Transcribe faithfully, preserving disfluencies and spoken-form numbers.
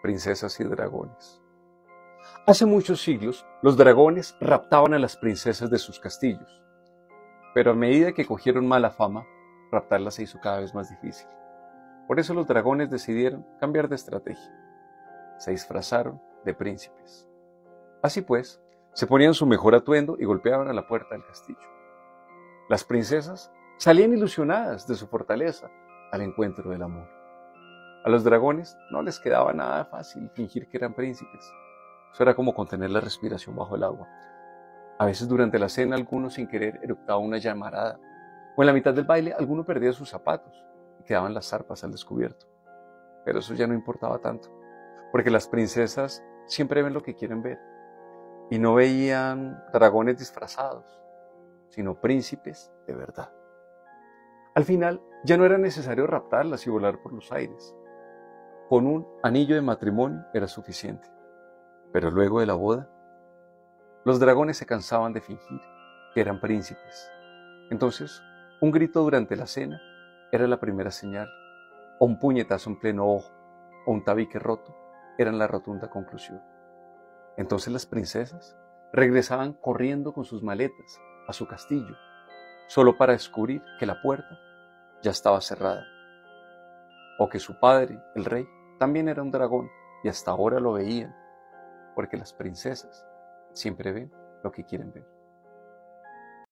Princesas y Dragones. Hace muchos siglos, los dragones raptaban a las princesas de sus castillos, pero a medida que cogieron mala fama, raptarlas se hizo cada vez más difícil. Por eso los dragones decidieron cambiar de estrategia. Se disfrazaron de príncipes. Así pues, se ponían su mejor atuendo y golpeaban a la puerta del castillo. Las princesas salían ilusionadas de su fortaleza al encuentro del amor. A los dragones no les quedaba nada fácil fingir que eran príncipes. Eso era como contener la respiración bajo el agua. A veces durante la cena alguno sin querer eructaba una llamarada, o en la mitad del baile alguno perdía sus zapatos y quedaban las zarpas al descubierto. Pero eso ya no importaba tanto, porque las princesas siempre ven lo que quieren ver, y no veían dragones disfrazados, sino príncipes de verdad. Al final ya no era necesario raptarlas y volar por los aires. Con un anillo de matrimonio era suficiente. Pero luego de la boda, los dragones se cansaban de fingir que eran príncipes. Entonces, un grito durante la cena era la primera señal, o un puñetazo en pleno ojo, o un tabique roto, eran la rotunda conclusión. Entonces las princesas regresaban corriendo con sus maletas a su castillo, solo para descubrir que la puerta ya estaba cerrada, o que su padre, el rey, también era un dragón y hasta ahora lo veían, porque las princesas siempre ven lo que quieren ver.